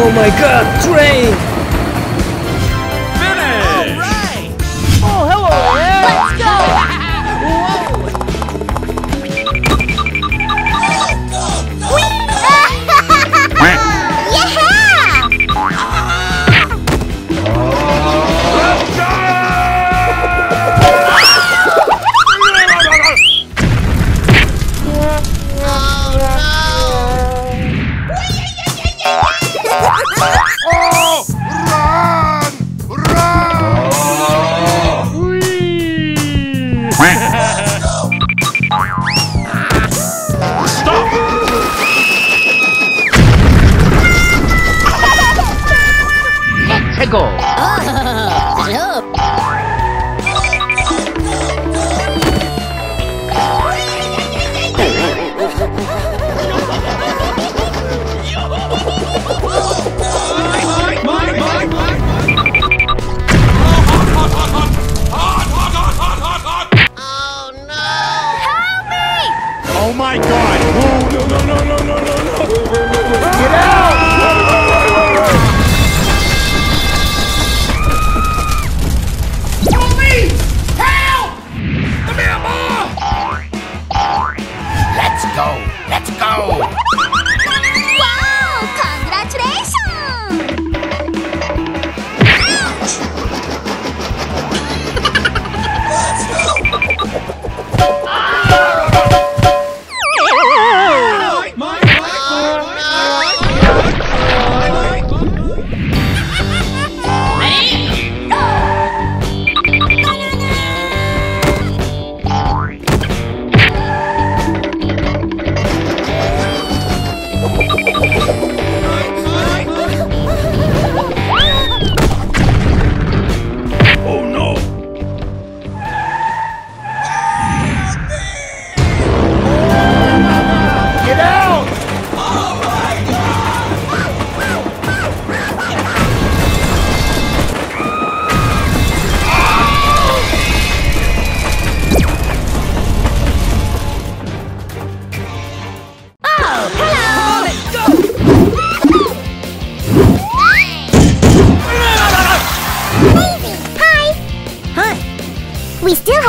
Oh my god, train! Finish! Alright! Oh, hello there! Let's go!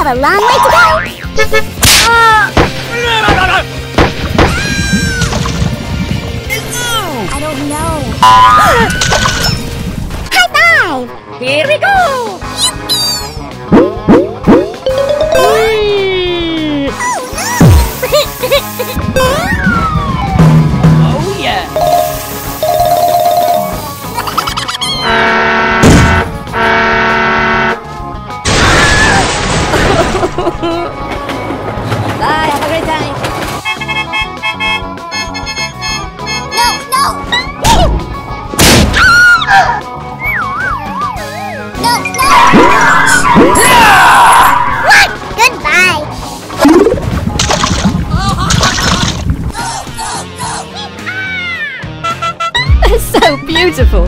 A long way to go! I don't know. High five! Here we go! Oh yeah! Bye, have a great time. No! No! What? Goodbye. That's so beautiful.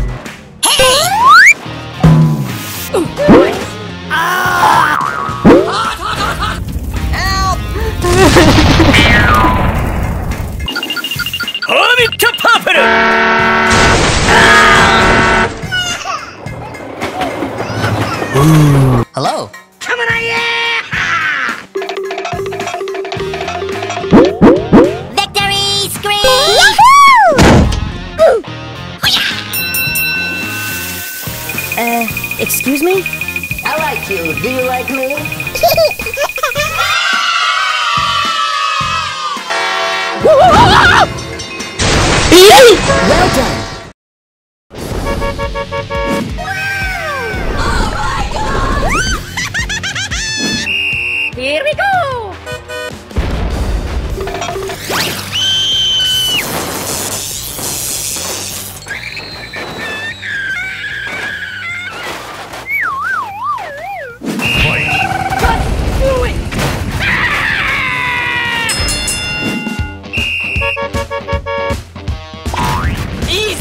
Hello. Come on, yeah! Victory scream! Yahoo! Excuse me? I like you. Do you like me? Well done. Here we go! Just do it! Easy!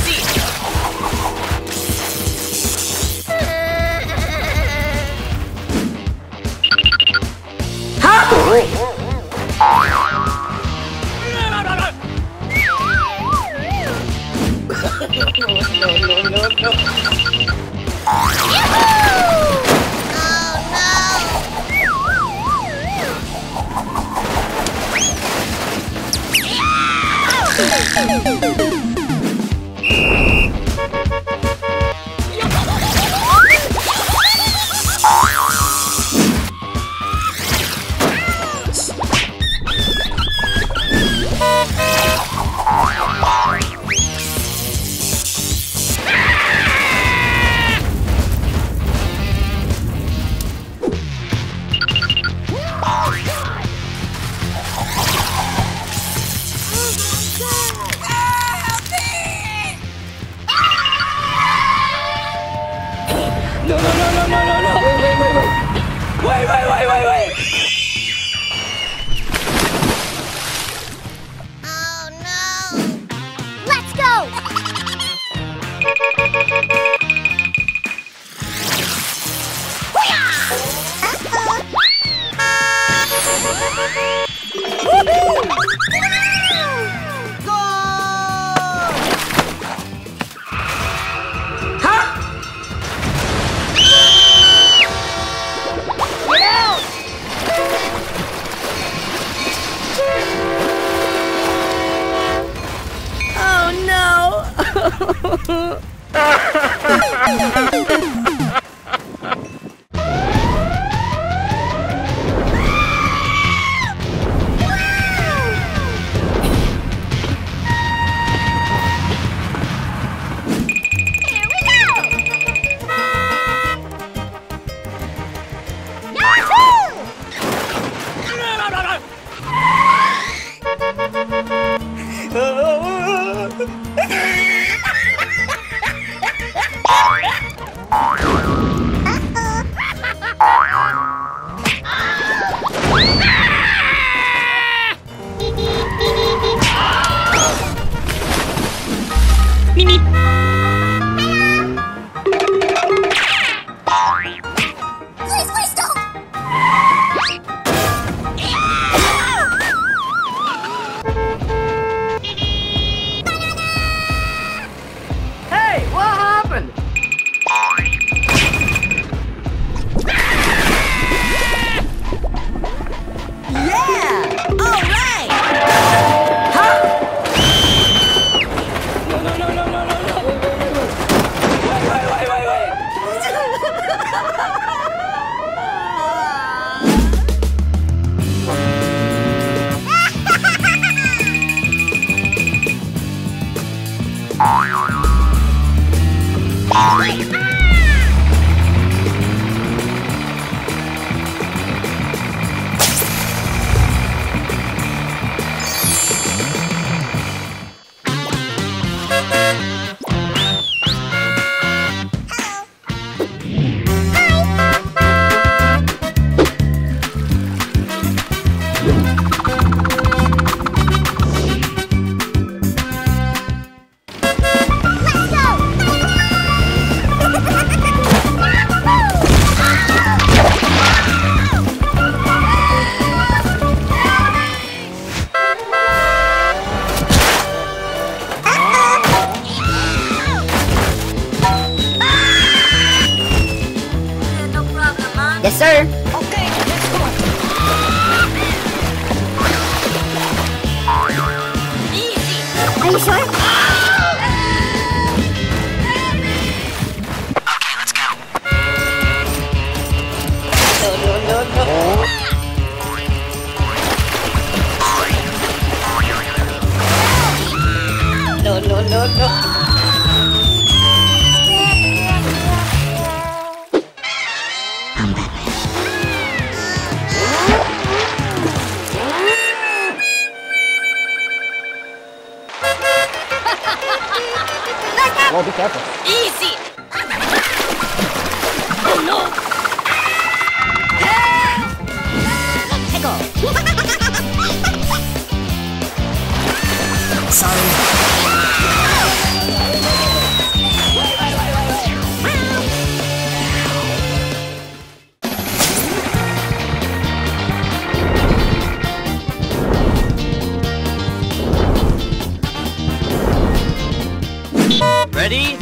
Ready?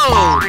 Let's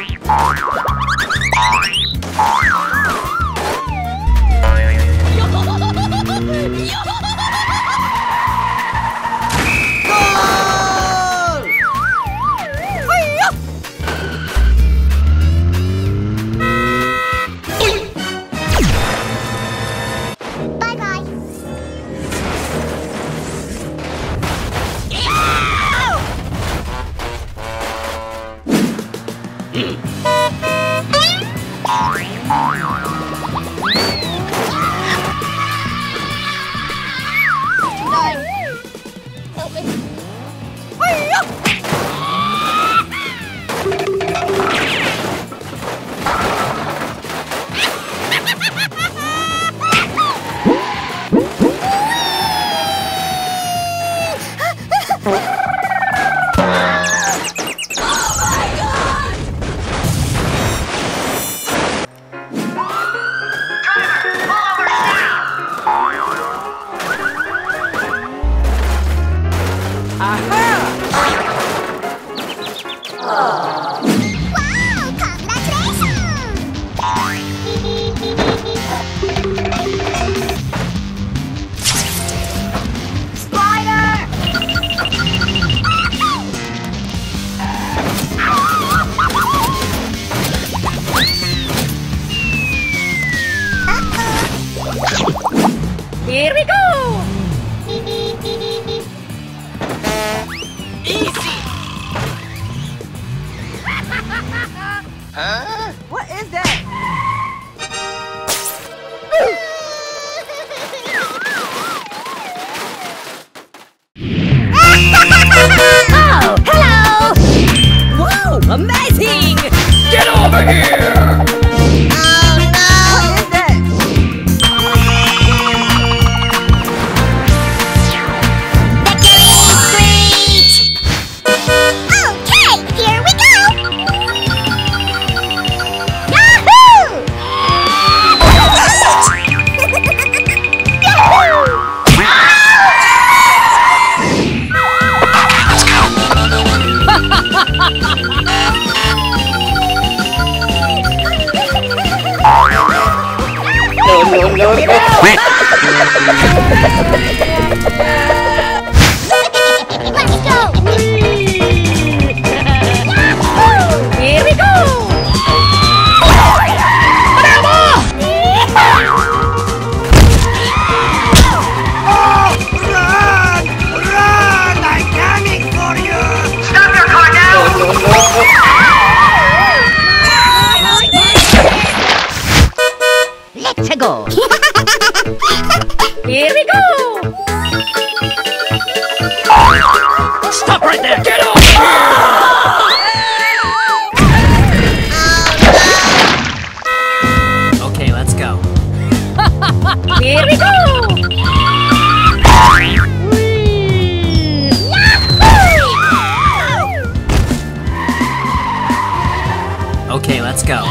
go.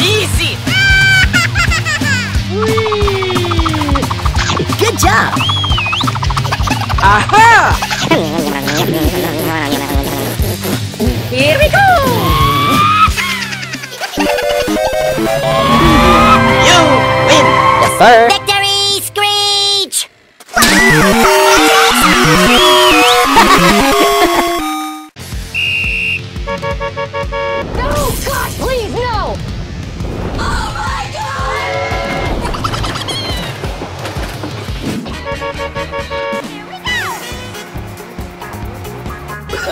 Easy! Good job! Aha! Here we go! You win the first victory, Screech! No! God, please, no! Oh my God! Here we go! Oh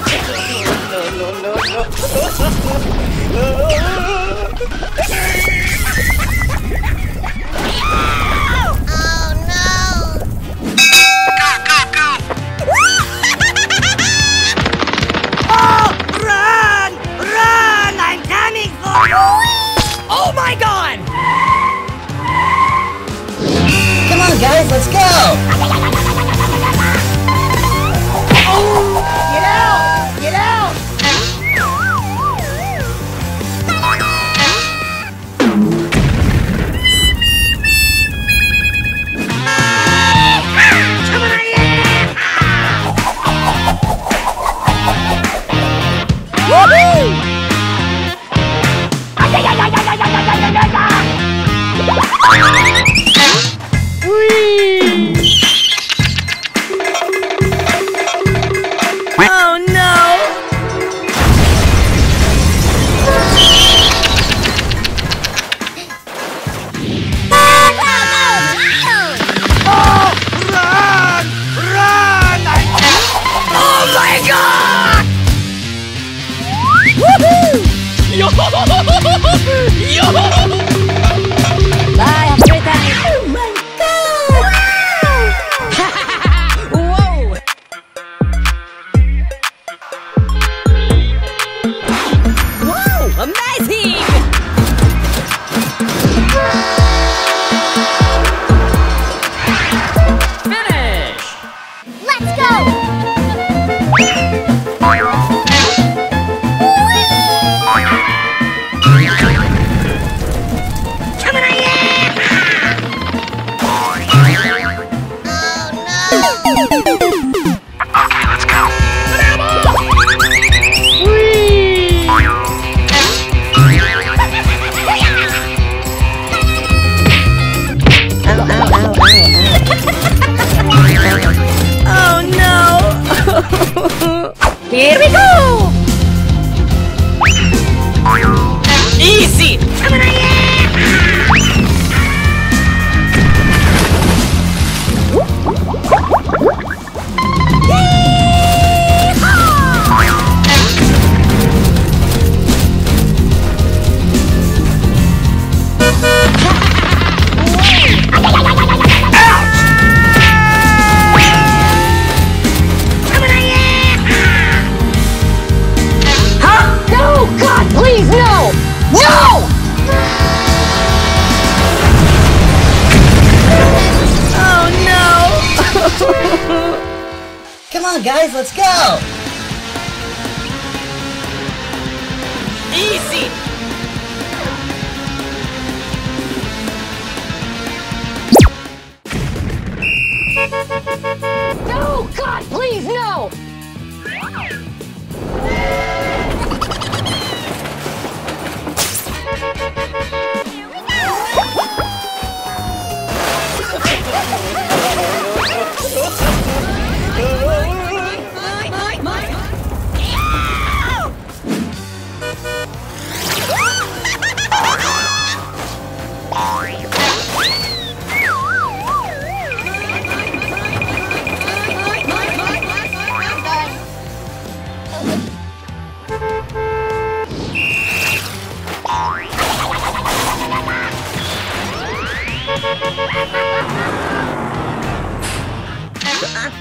my God! Come on, guys, let's go! Oh, get out! Get out! Guys, let's go! Easy! No! God, please, no!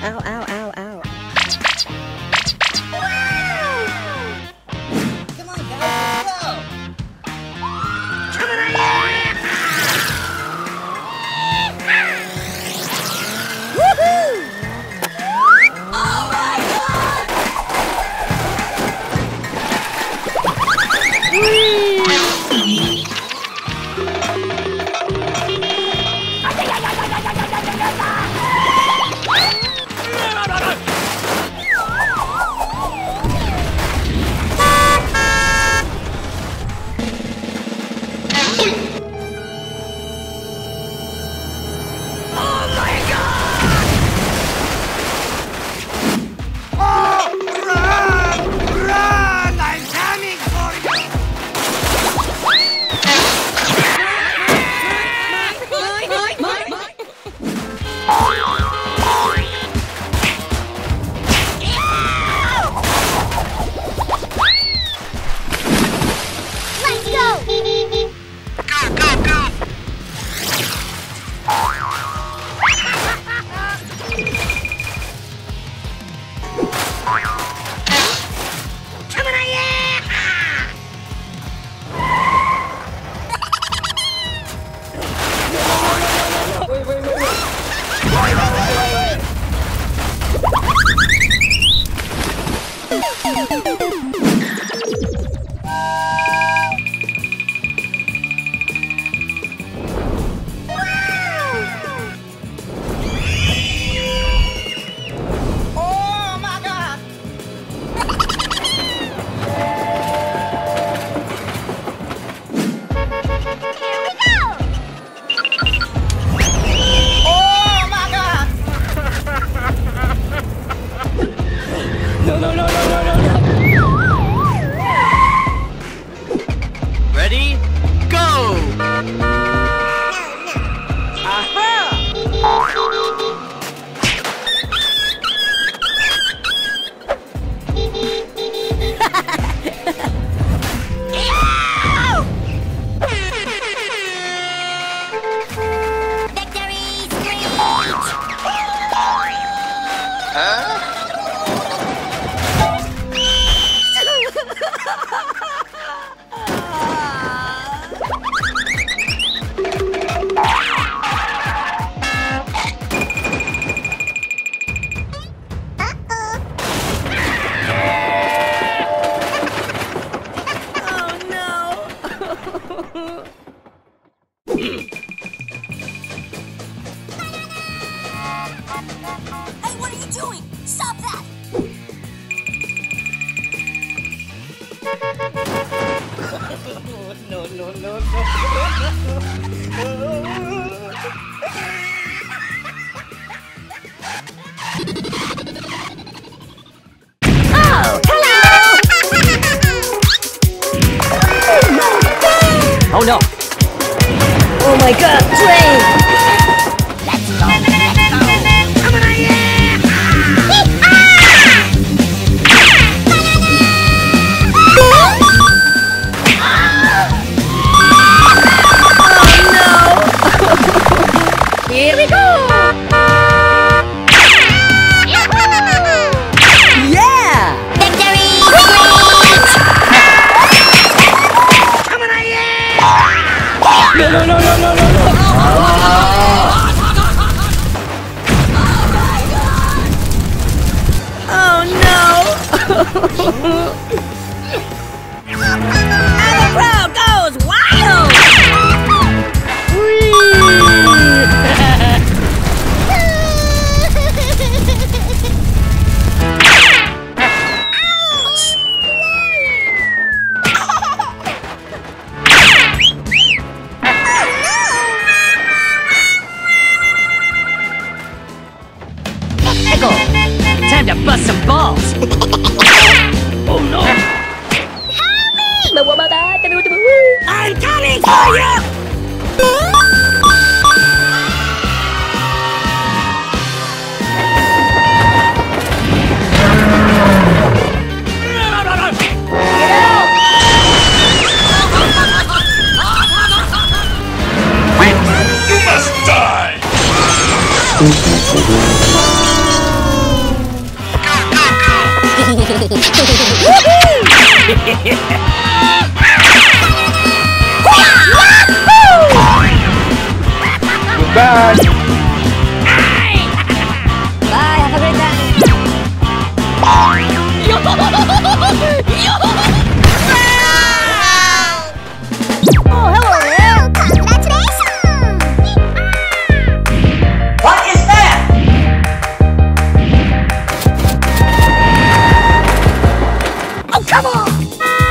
Ow, ow, ow, ow. Wow! Come on, guys, let's go! Come on, Woohoo! Oh my God! Whee!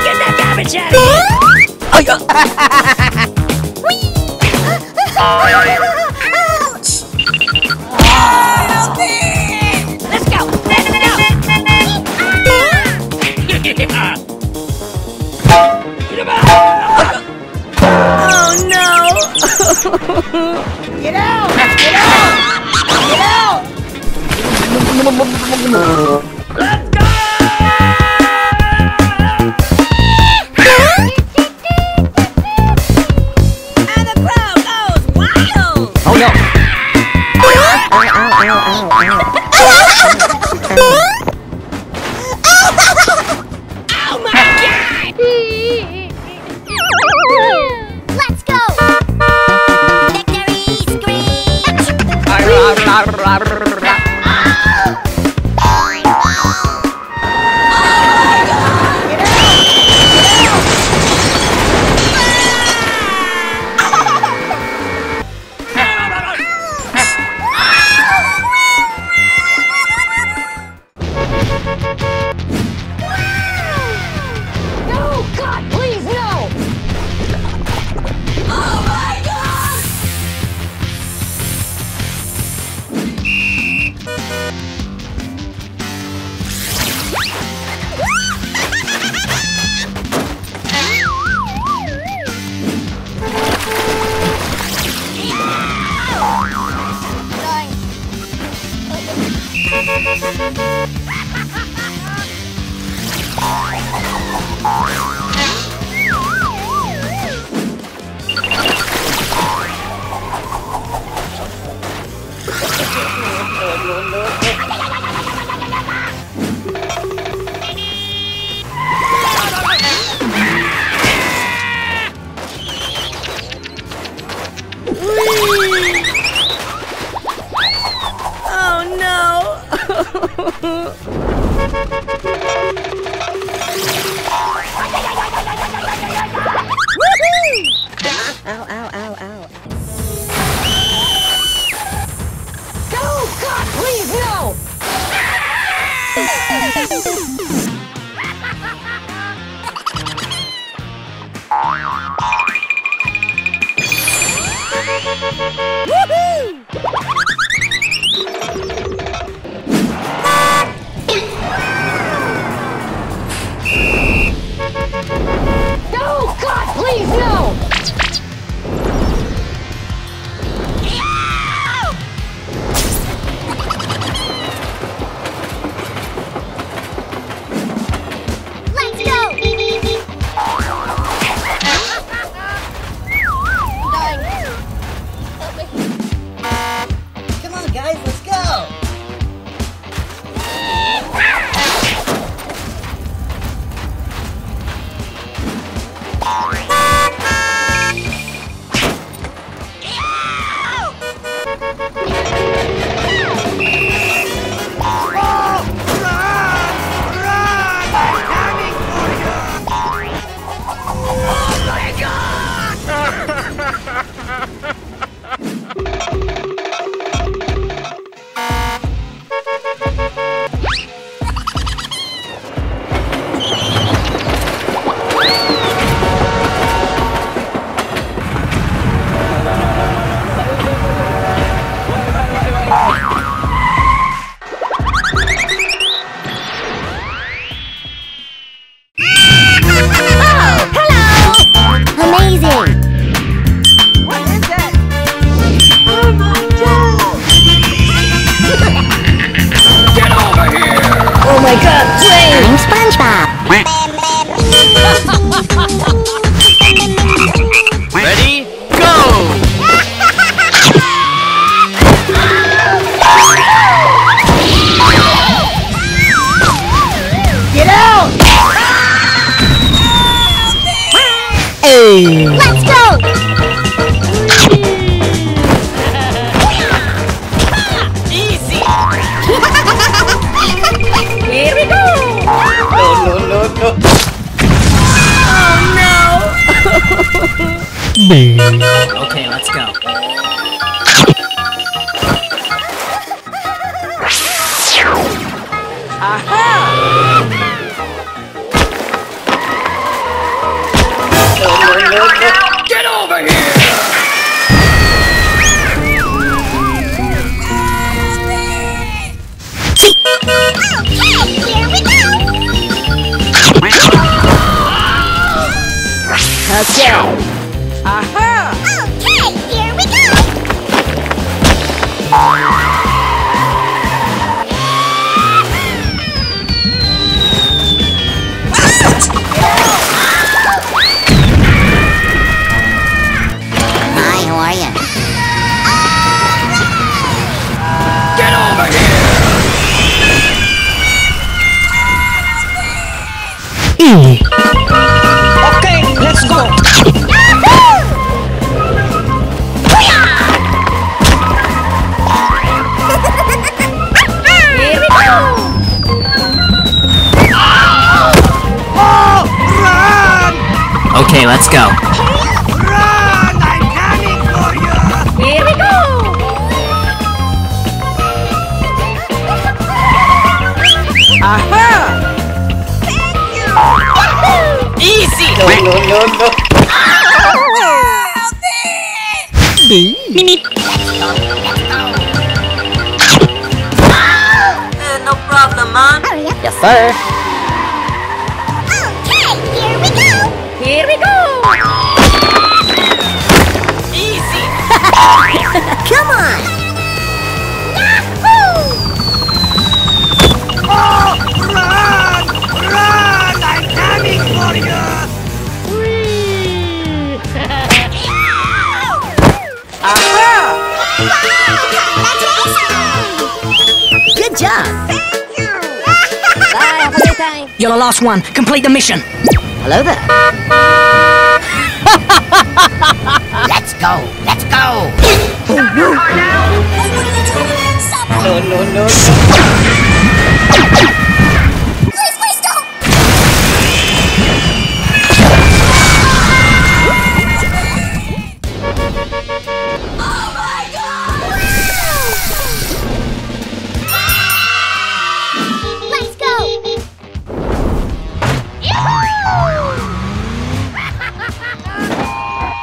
Get that Get out! Get out! Get out! Let's go! And the crowd goes wild! Oh no! Oh my god! Let's go! Victory scream! Let's go! Easy! Here we go! No. Oh no! Okay, let's go. Aha! Get over here! Okay, here we go! Let's go! Aha! Okay, here we go! Okay, let's go. Here we go. Oh, run! Okay, let's go. Run! I'm coming for you. Here we go. Aha! Easy! No, no, no, no. No problem, Mom. Yes, sir. Okay, here we go. Here we go. Easy. Come on. Yahoo! Oh, run! Run! I'm coming for you. Good job! Thank you! Bye, have a good time! You're the last one! Complete the mission! Hello there! Let's go! Let's go! Oh, no. No, no, no! Please, please don't! Oh my god! No, no, no, no, no, no, no, wait,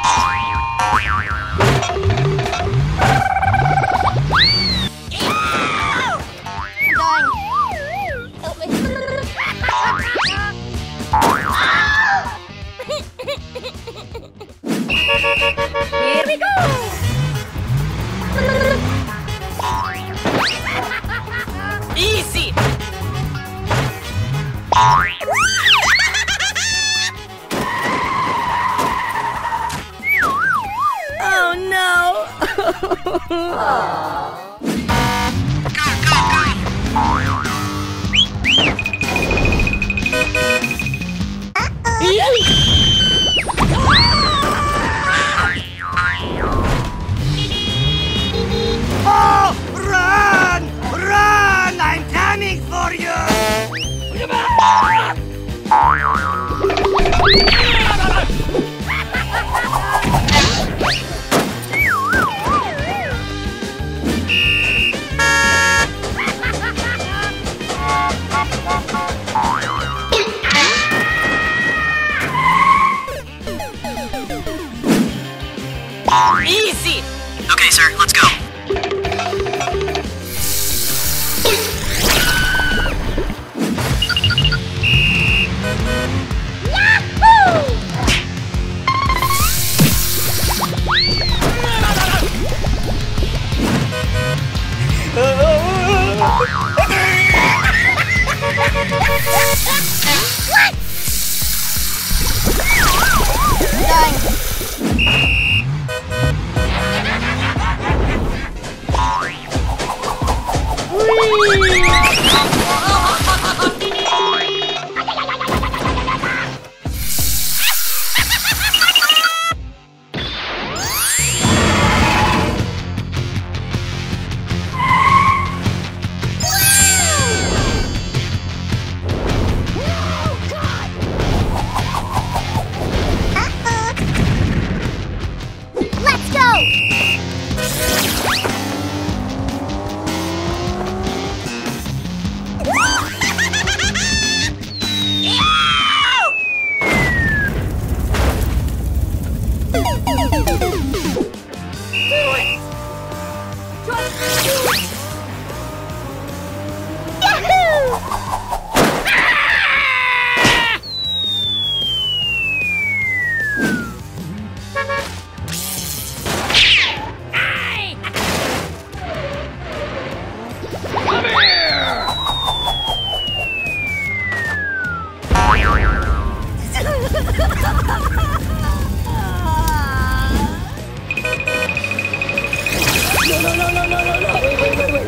wait, wait, wait.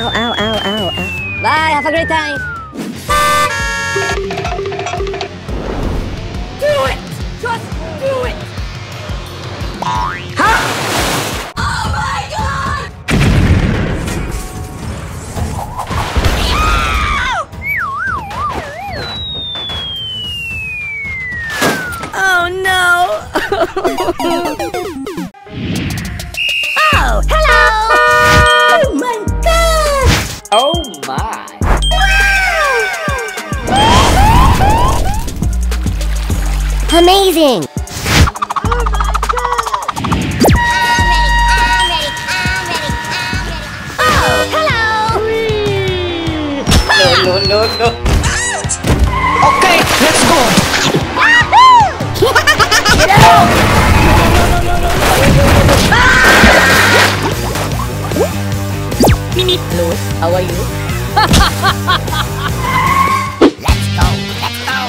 ow, ow, ow, ow, ow. Bye, have a great time. Do it! Just do it! Huh? Oh my god! Oh no! Oh, hello! Oh my god! Oh my! Wow! Amazing! Oh my god! Amazing! Oh, hello! No, no, no, no! Okay, let's go! Get out! No, no, no, no, no, no! Mimi, Louis, how are you? Let's go, let's go!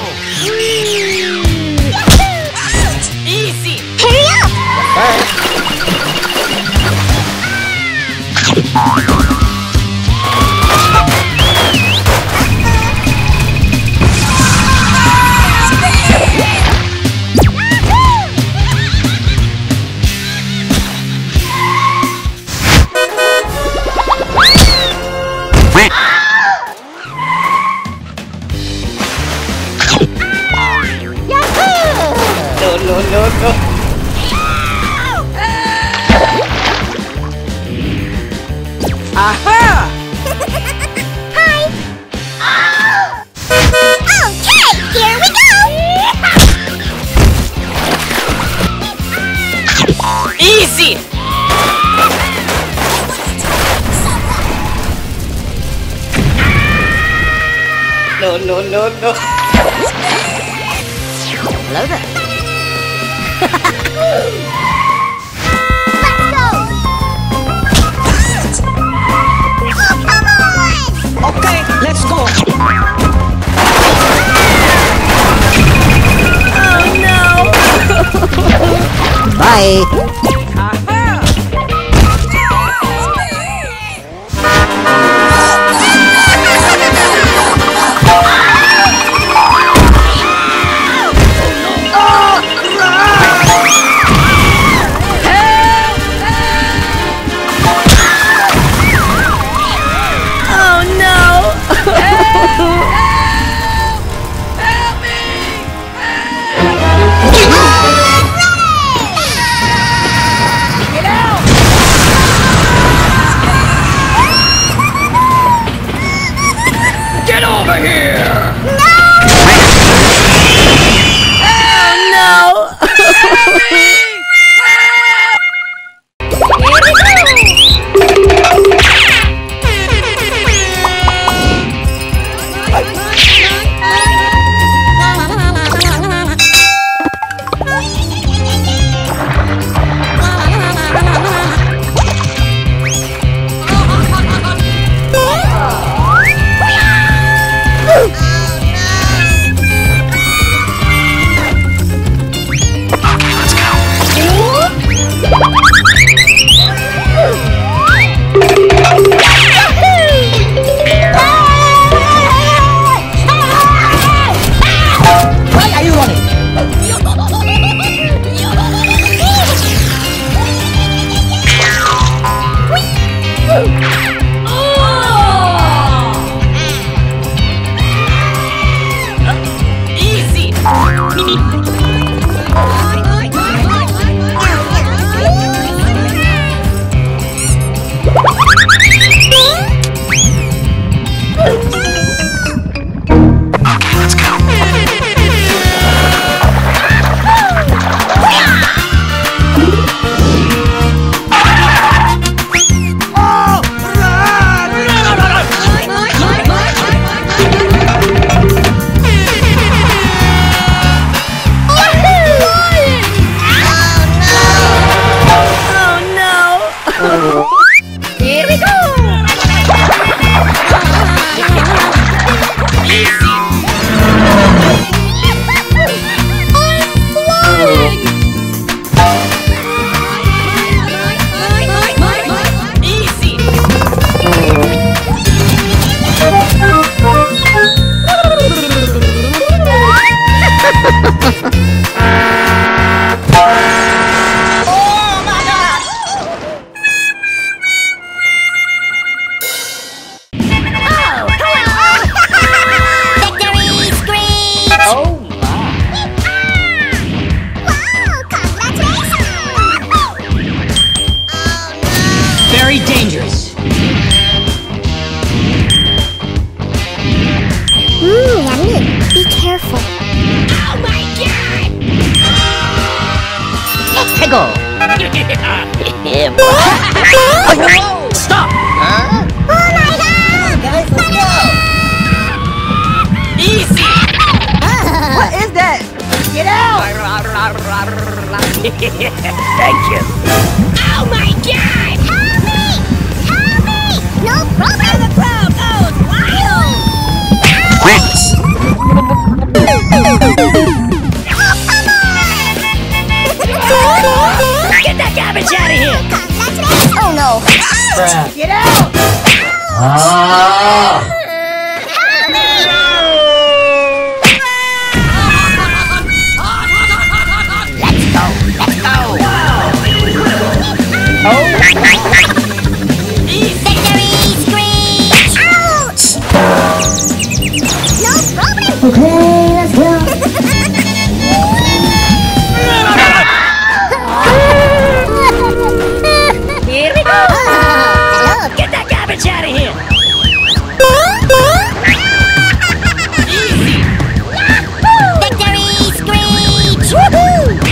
Easy! Hurry up! No. Aha! Hi! Okay, here we go! Easy! No. Hello there. Let's go! Oh no! Bye! Help me! Help me! Lego. Stop! Huh? Oh my God! Guys, let's go! Easy! What is that? Get out! Thank you. Oh my God! Help me! Help me! No problem! The crowd goes wild! Oh, come on! Get that garbage out of here! Congratulations! Oh no! Out. Get out! Out. Help me! Okay, let's go! Here we go! Hello. Get that garbage out of here! Victory screech! Woohoo! Oh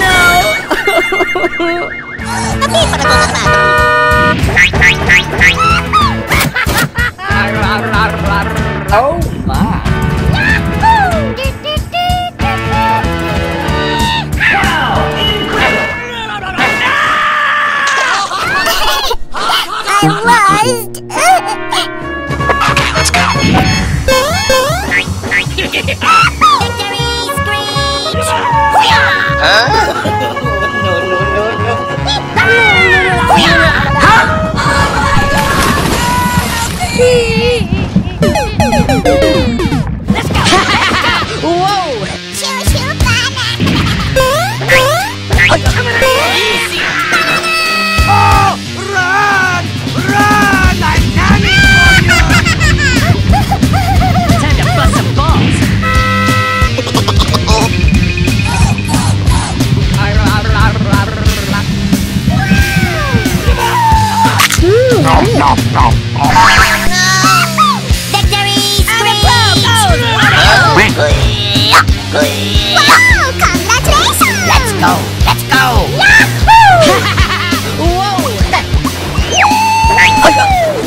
no! Oh my! I lost! Okay, let's go! Victory screech! Huh? Wow! Congratulations! Let's go! Let's go! Yahoo! Whoa!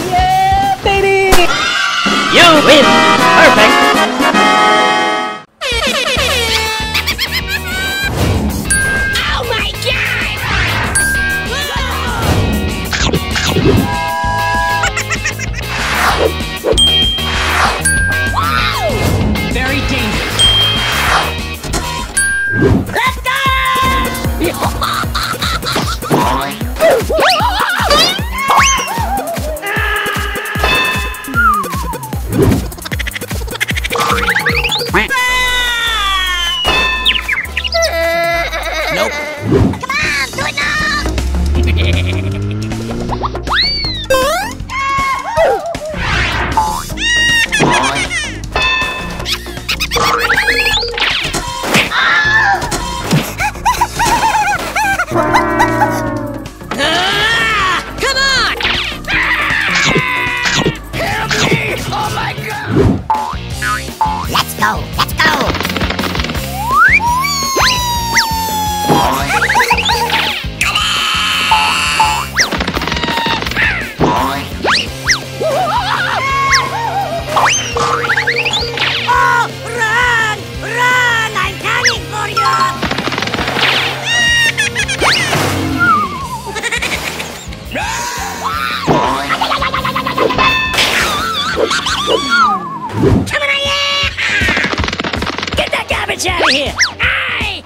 Yeah, baby! You win! Perfect! Oh my God! Wow! Very dangerous. Let's go! Nope. Come on, do it now! Let's go! Oh, run! Run! I'm coming for you! Coming at you! Out of here! Aye.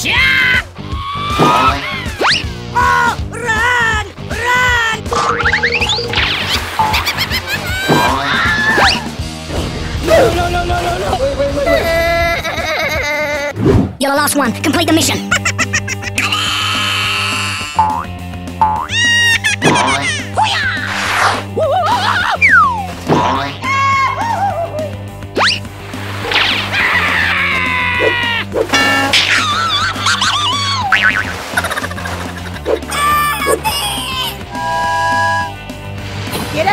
Shot! Oh, run! Run! No! Wait. You're the last one. Complete the mission.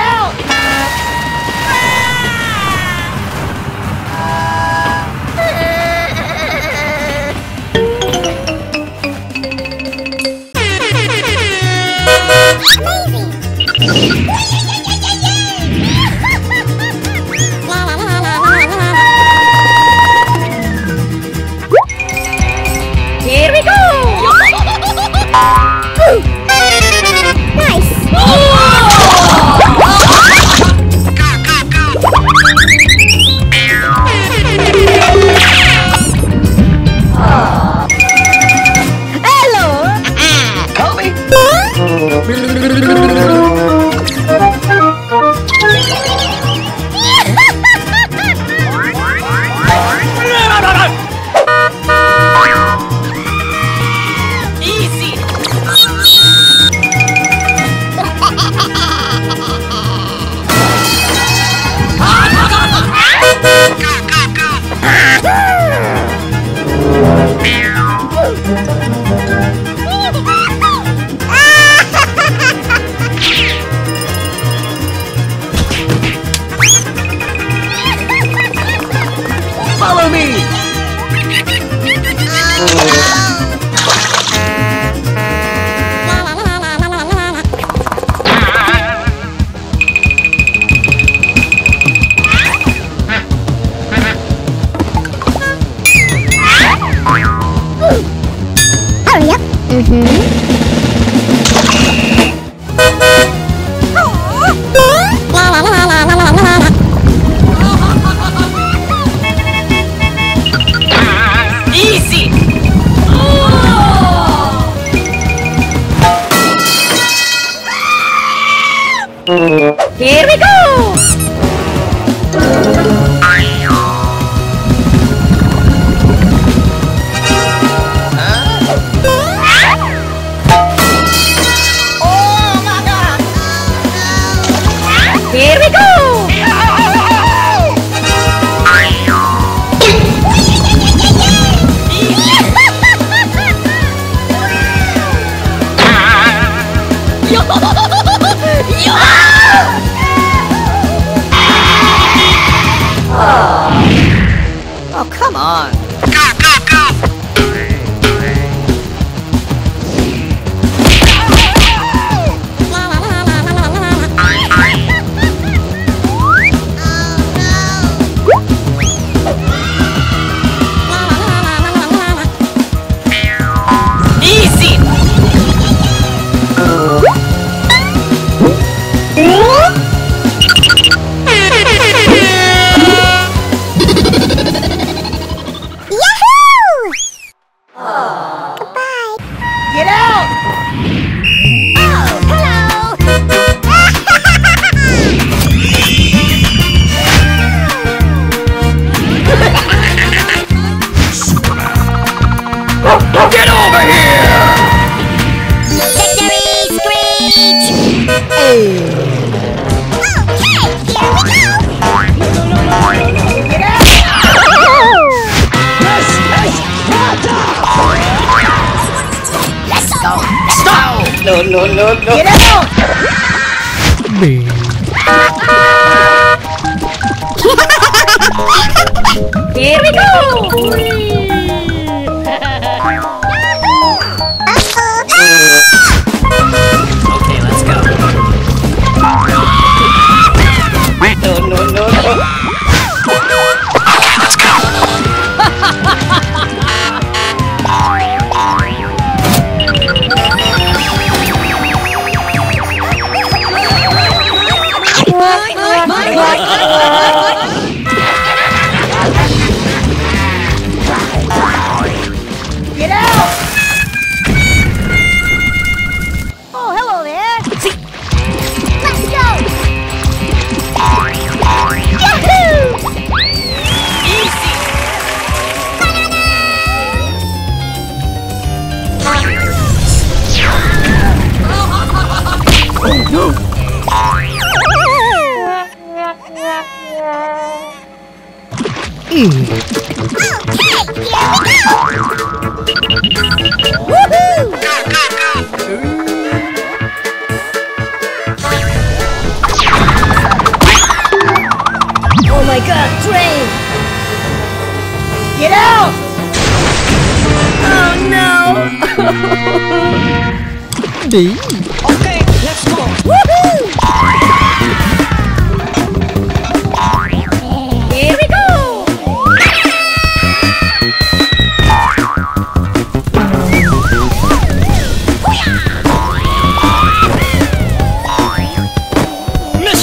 Woohoo! like a train! Get out! Oh no! Okay, let's go! Woohoo! Here we go! Let's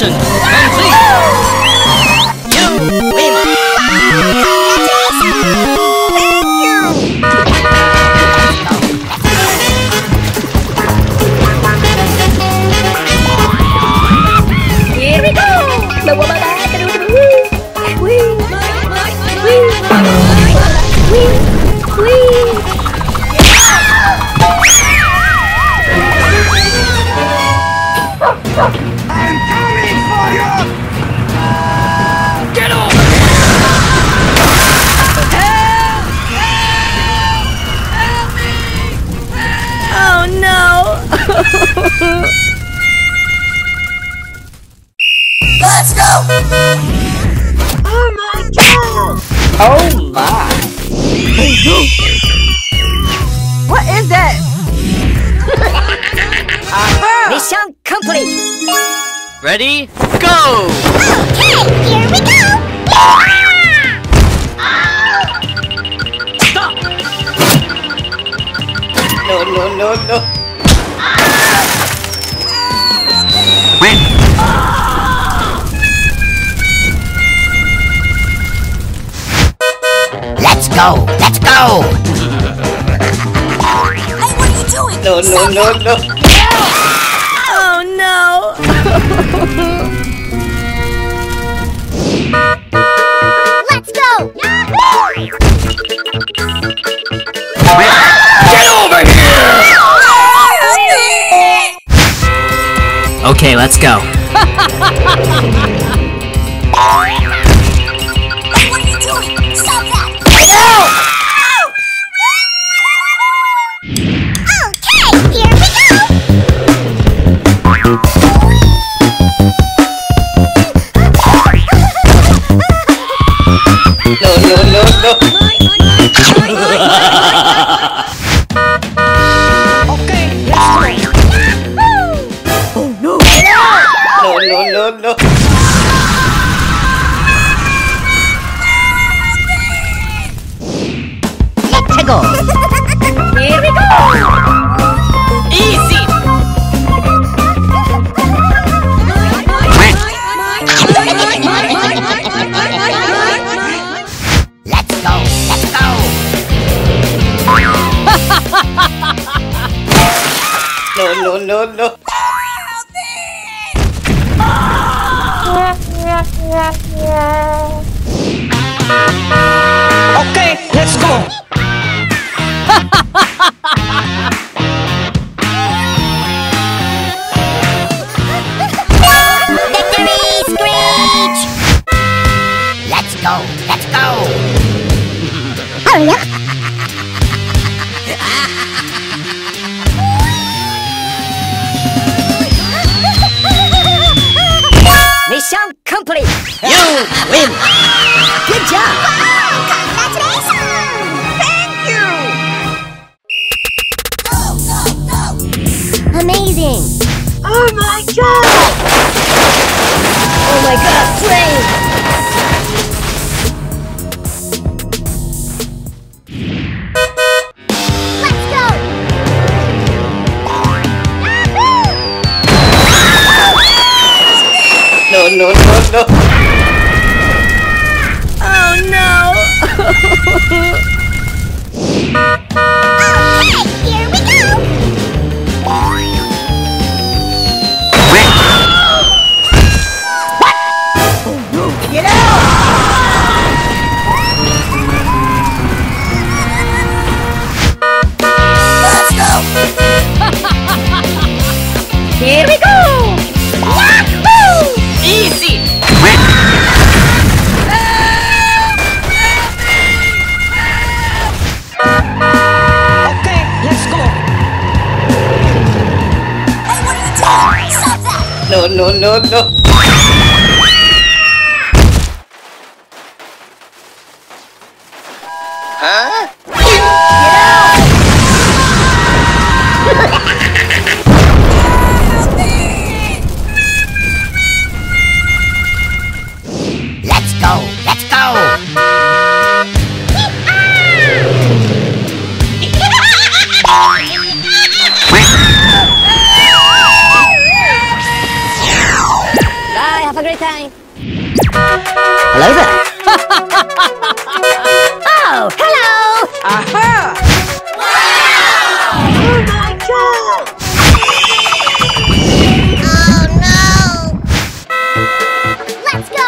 go! Oh my god! Oh my! What is that? Mission complete! Ready? Go! Okay, here we go! Stop! No, no, no, no! Let's go! Let's go! Hey, what are you doing? No, no, no, no! Oh no! Let's go! Get over here! Okay, let's go. Hey, what are you doing? Stop that! No, no, no, no. Hello there. Oh, hello. Aha! Wow! Oh my God! Oh no! Let's go.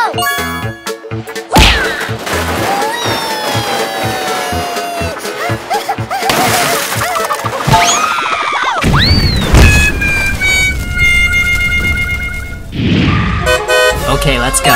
Okay, let's go.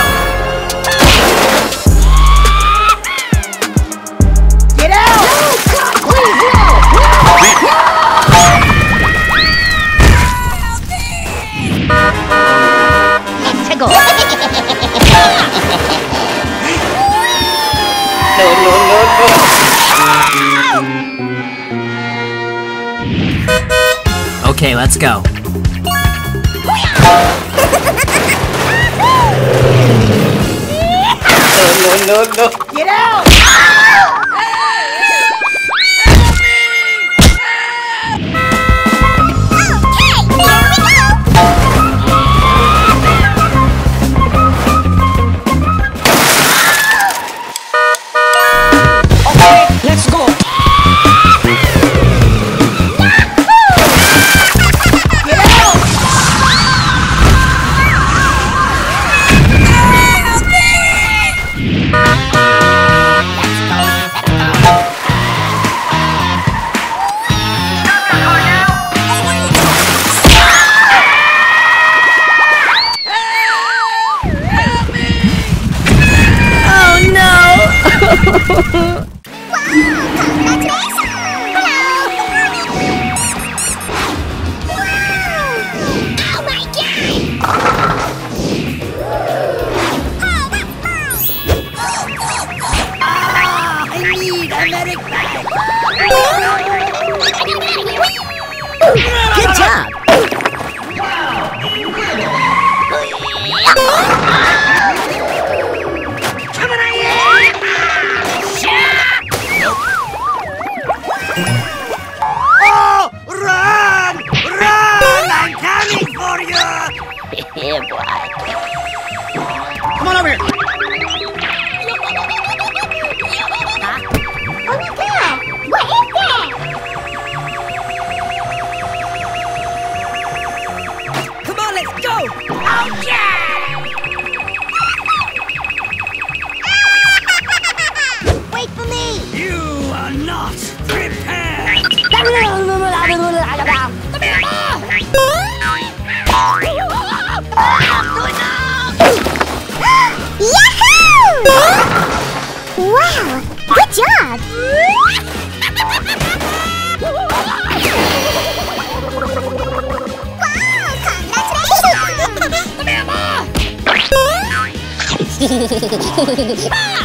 Okay, let's go. No. Get out!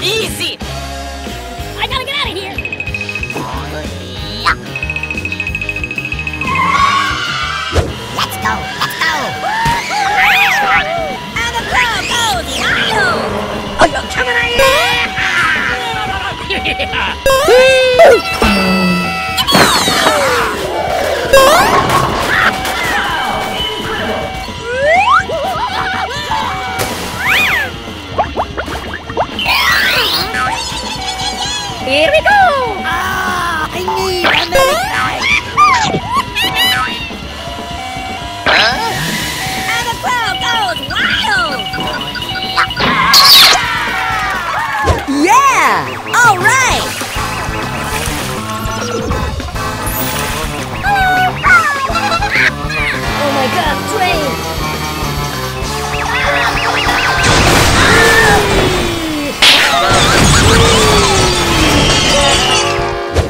Easy! I gotta get out of here! Let's go! And the crowd goes wild! Oh, you're coming right here! Here we go! Ah, I need a minute! And the crowd goes wild! Yeah! All right! Oh my God, train!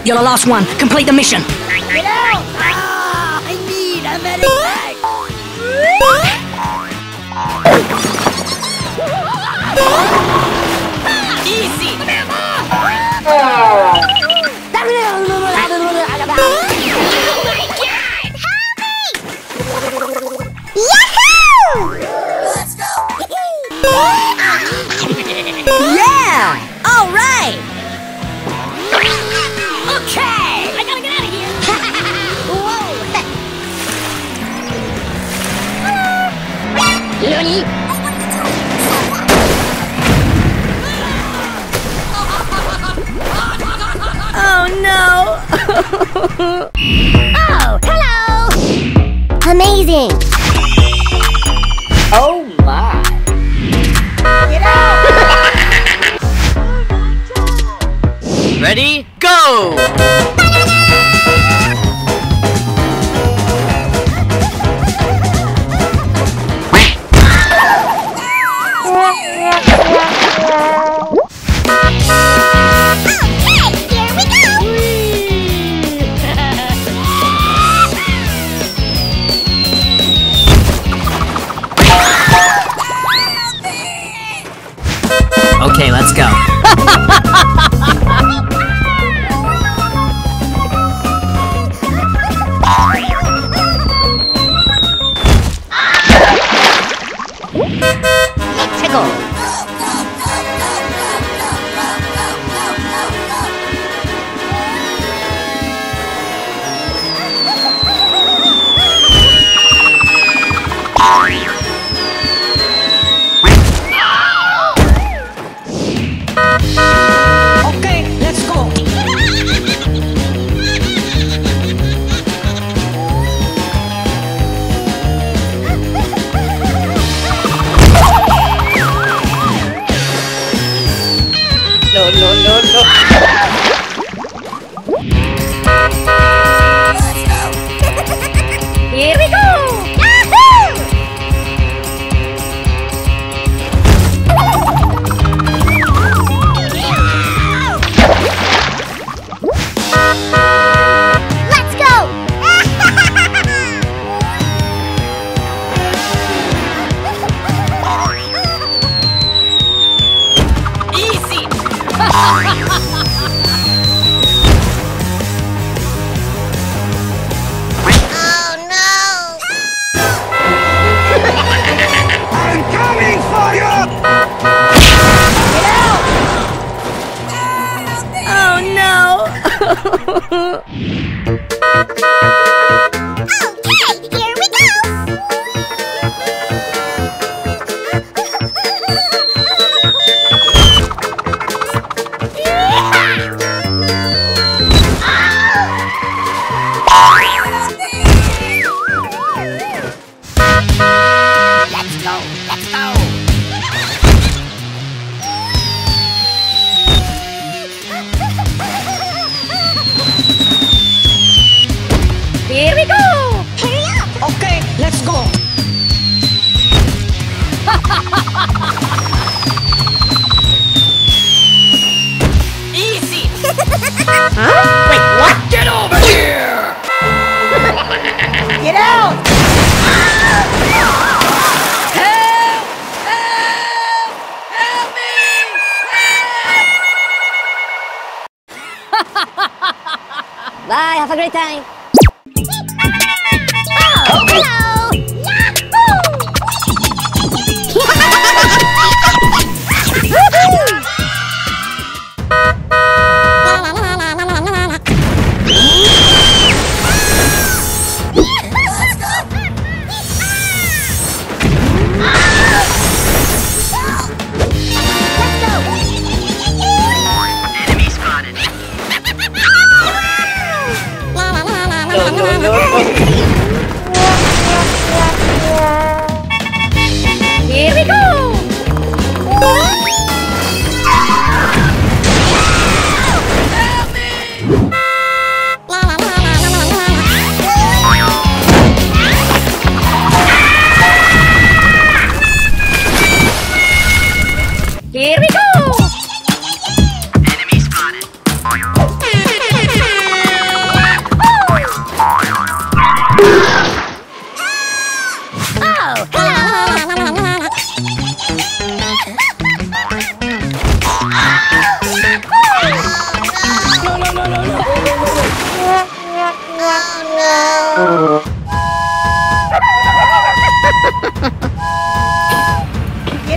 You're the last one. Complete the mission. Get out! Ah, I need a medic bag. Easy. Oh my God! Help me! Yahoo! Let's go! Yeah! All right. Nani? go! Okay, let's go. Bye, have a great time. Oh, hello! Get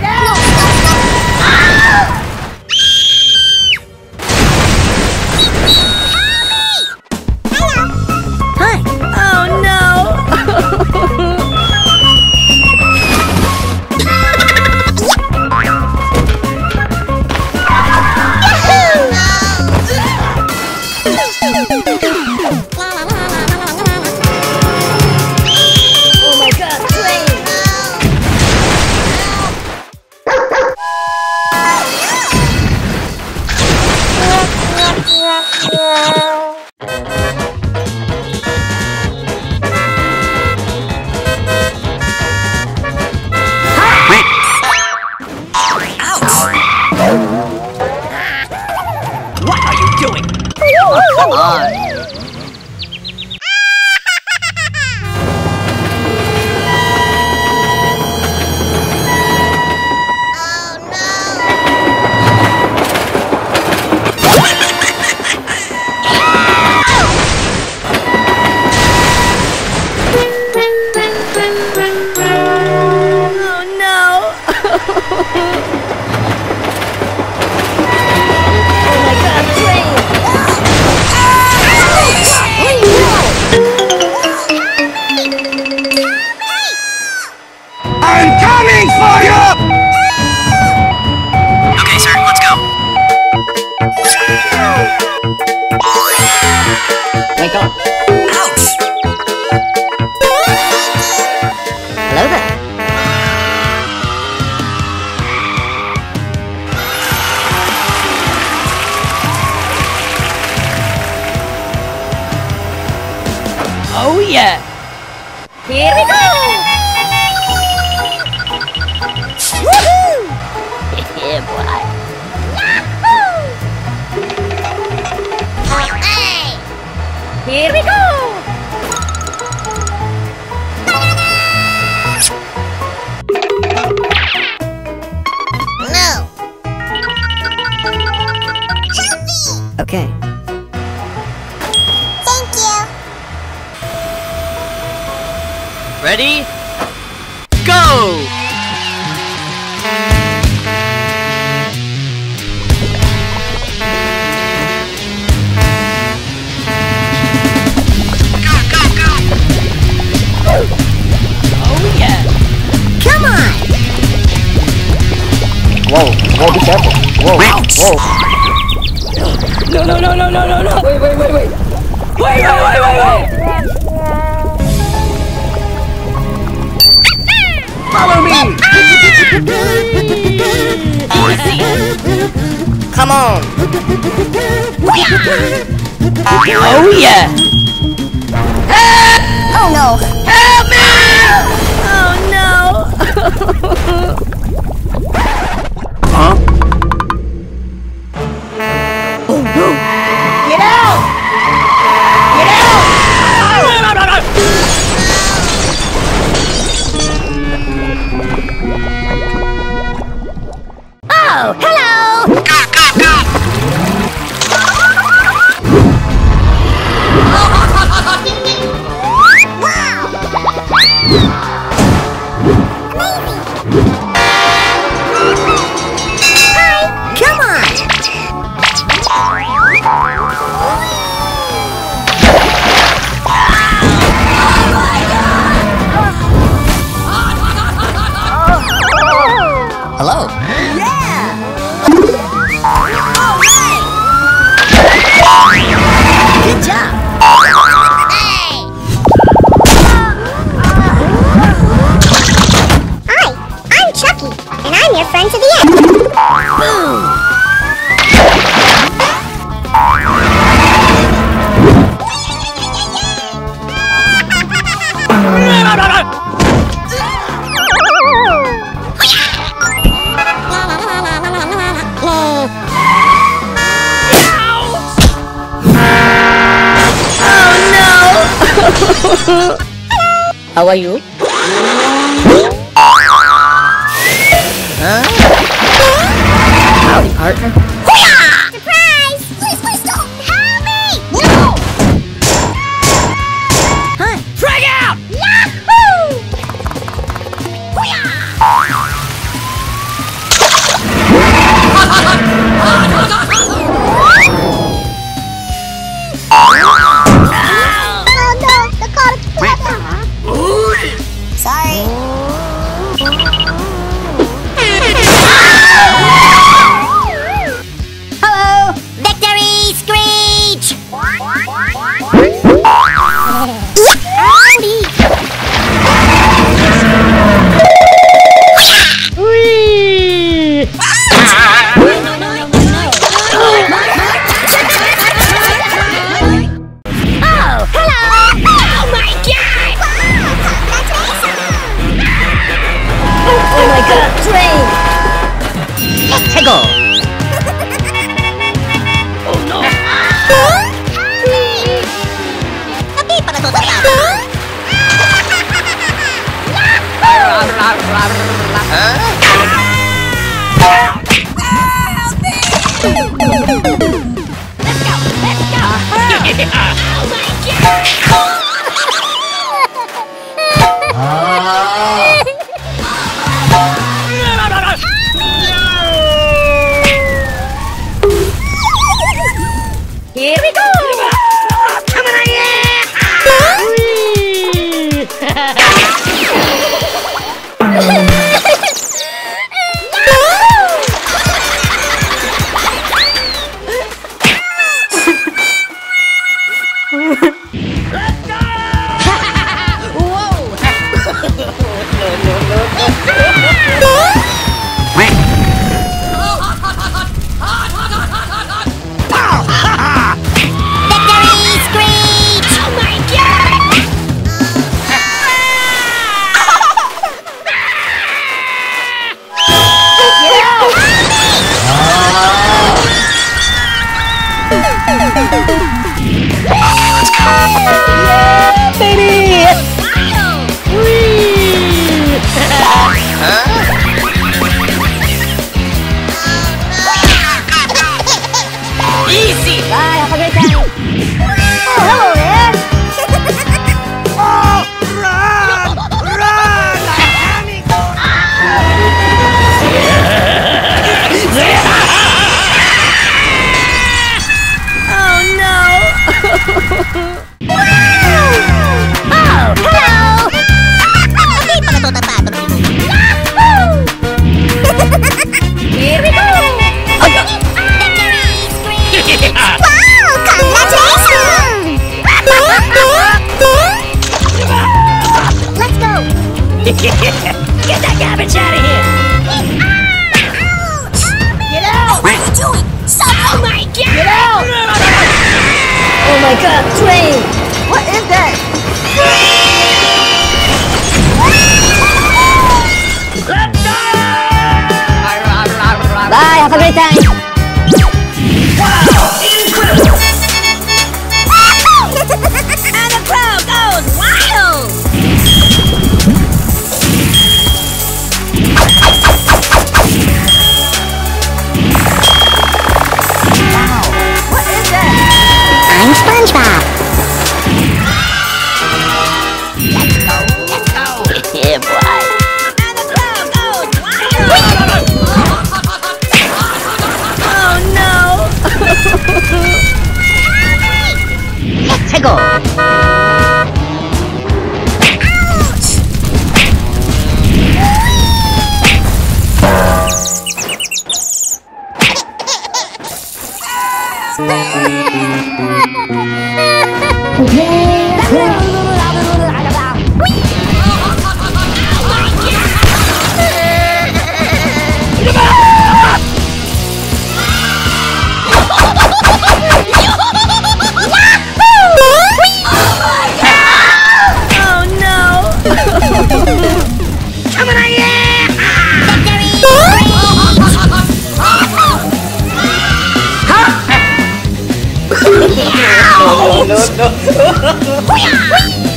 out! Hello,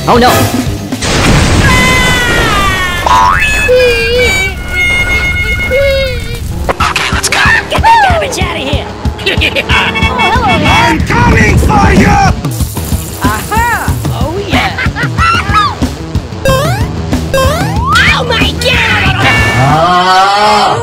Oh no! Okay, let's go! Get that garbage out of here! Oh, hello there! I'm coming for you! Aha! Oh yeah! Oh my god! Oh.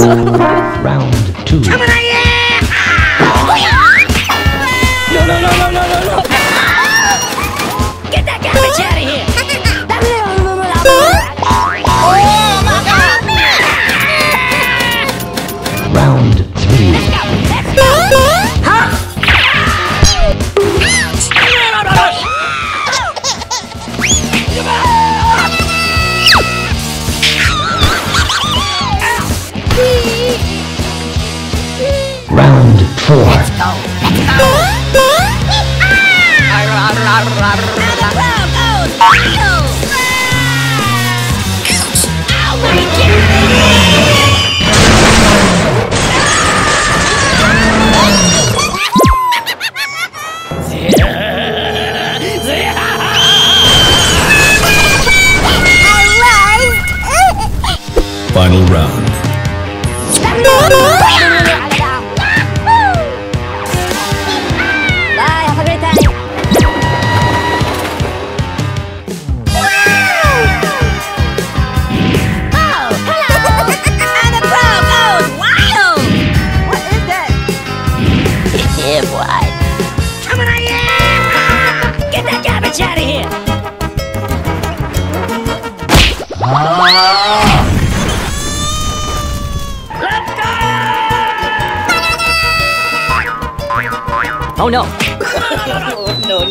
Oh no! Round two. Come on, yeah! No, no, no, no, no, no, no! Get that garbage out of here! Oh my God! Round three. Round 4. Let's go! Let's go! Now the crowd goes wild! Ouch! Ow! Right there! Alive! Final round. Oh no! No!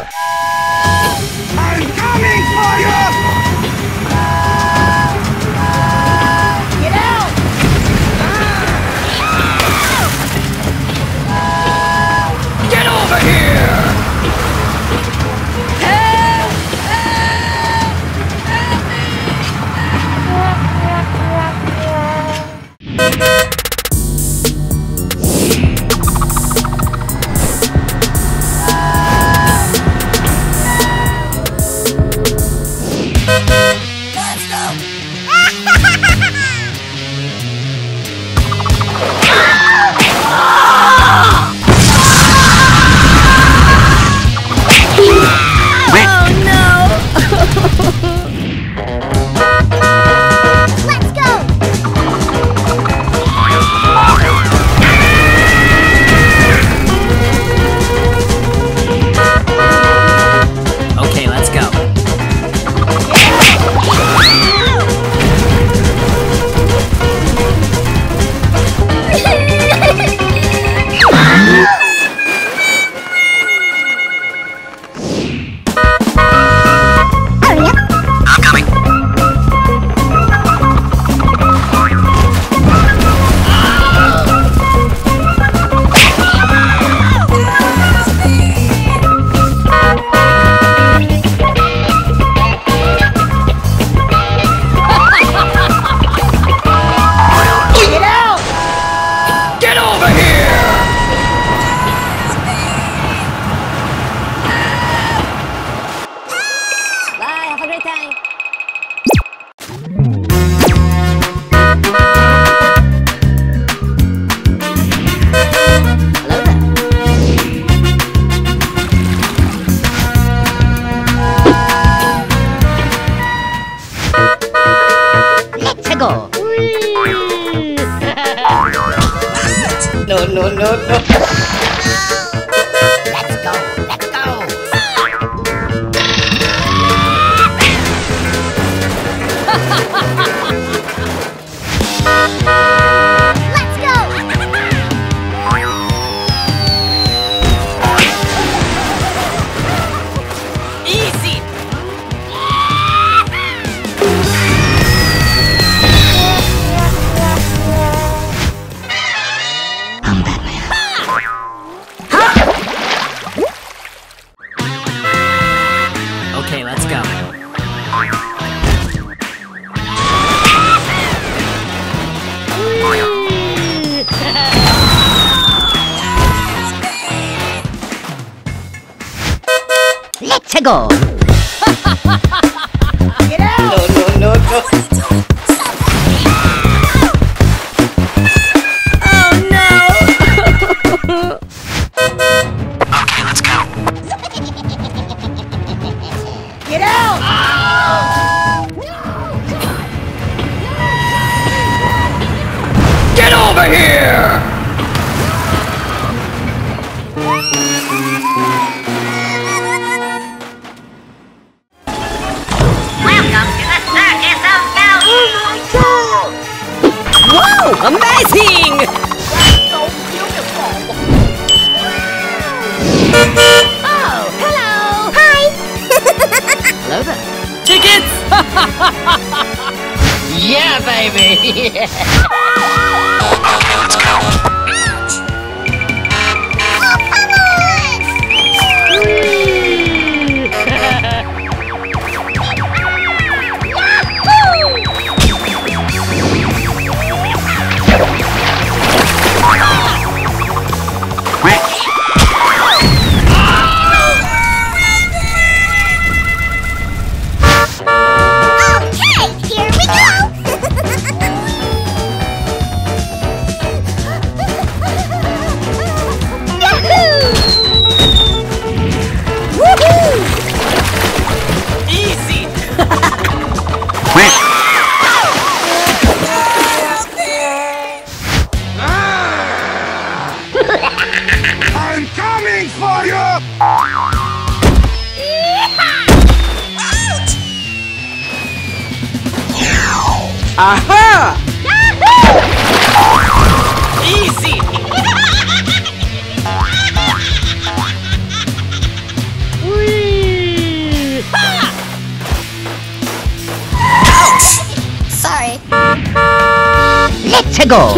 I'm coming for you! Get out! Get over here! Help! Help! Help! Easy! tego!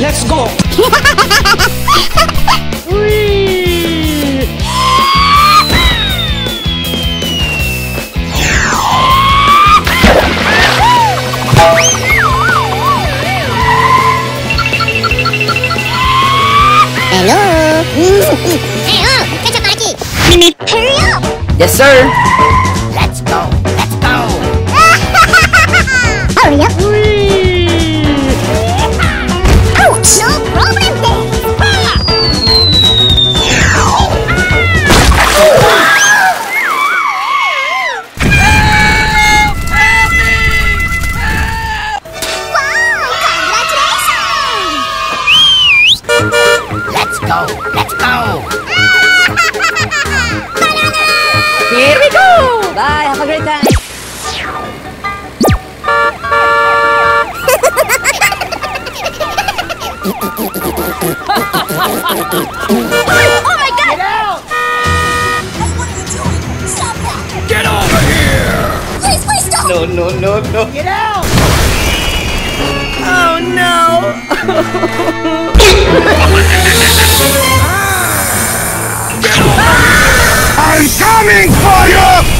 Let's go! Whee! Hello! Hey, catch up, Mikey! Hurry up! Yes, sir! Let's go! Let's go! Hurry up! Whee! Let's go! Here we go! Bye, have a great time! Oh my god! Get out! Hey, what are you doing? Stop that! Get over here! Please, please stop! No, no, no, no! Get out! Oh no! I'm coming for you!